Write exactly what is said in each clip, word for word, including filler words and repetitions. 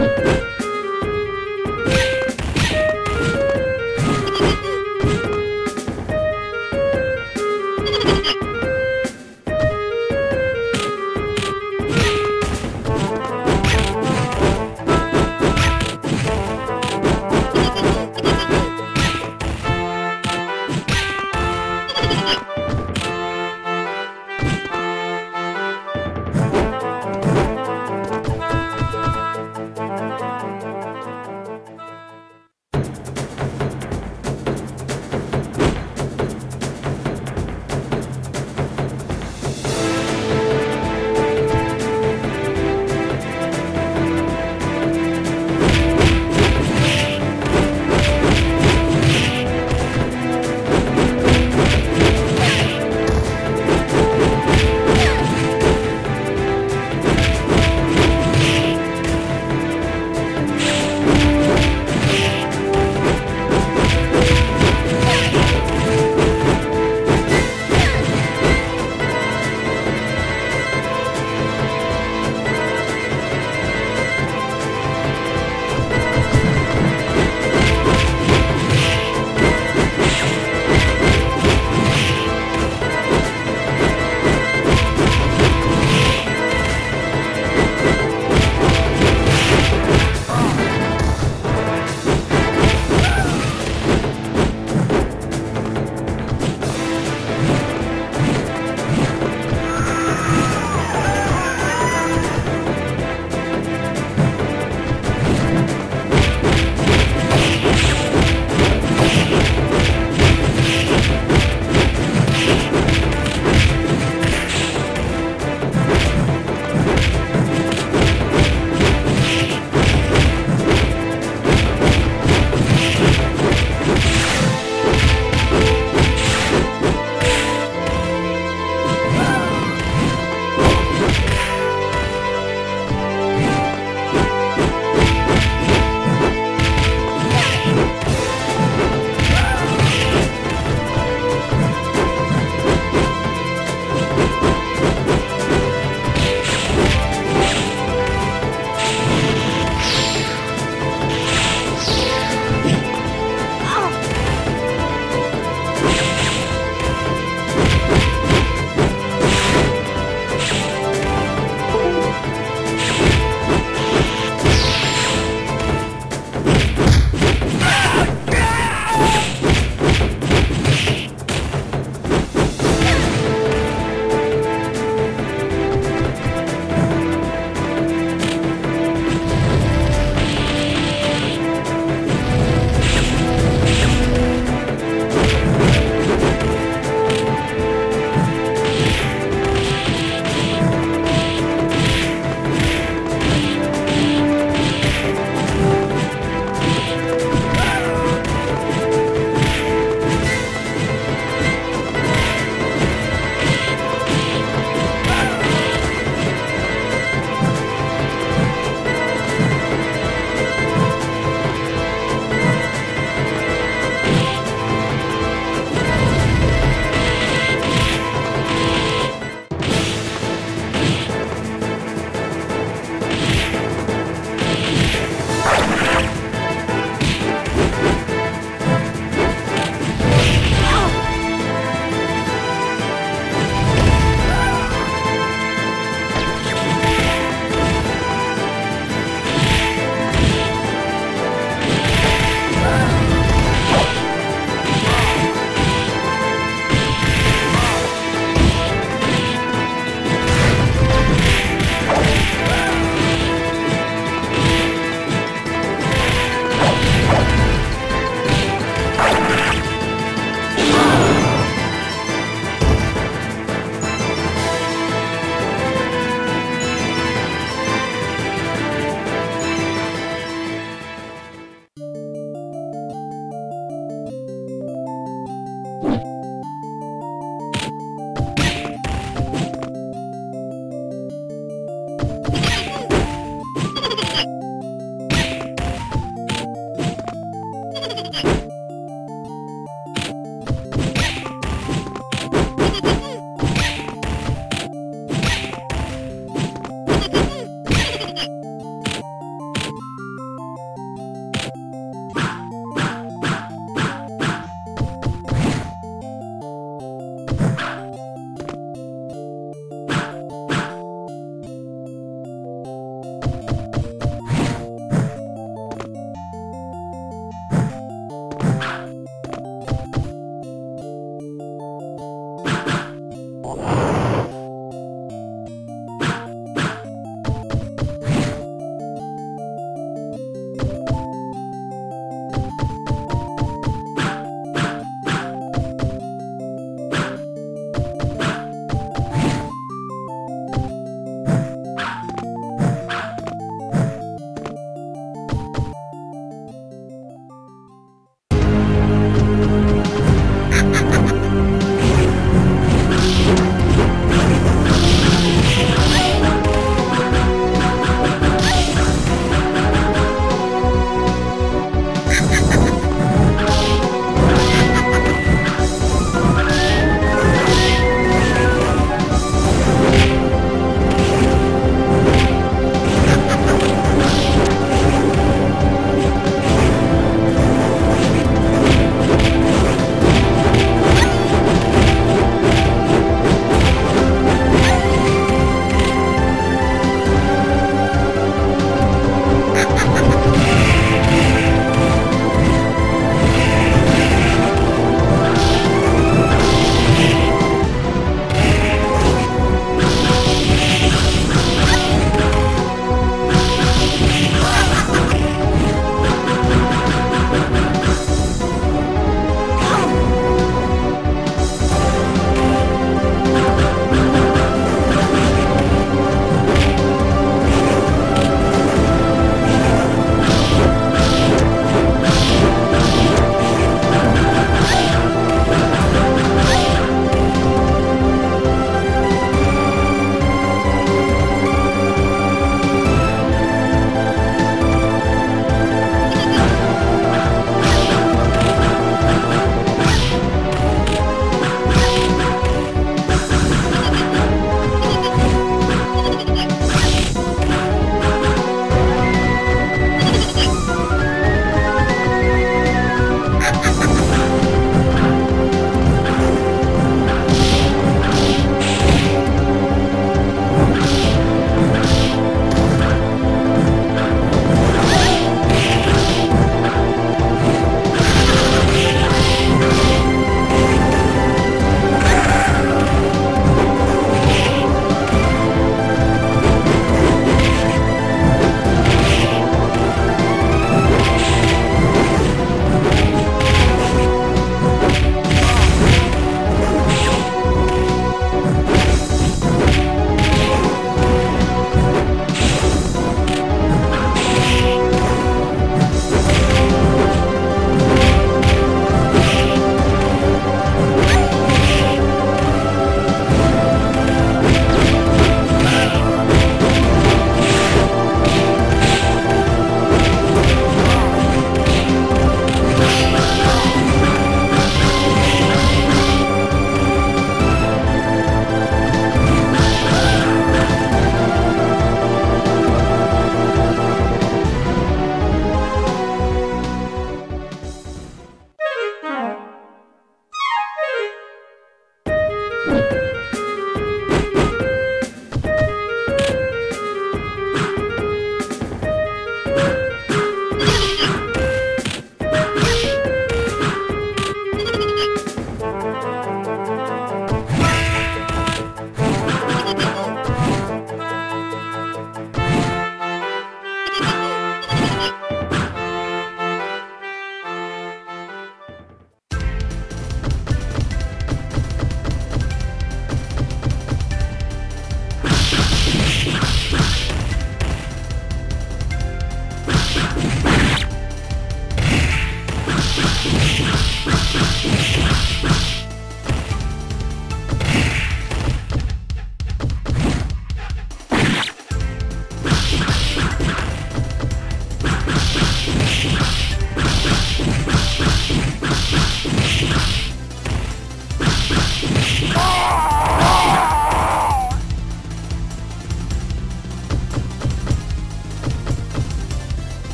You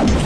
I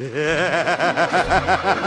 Ha ha ha ha ha!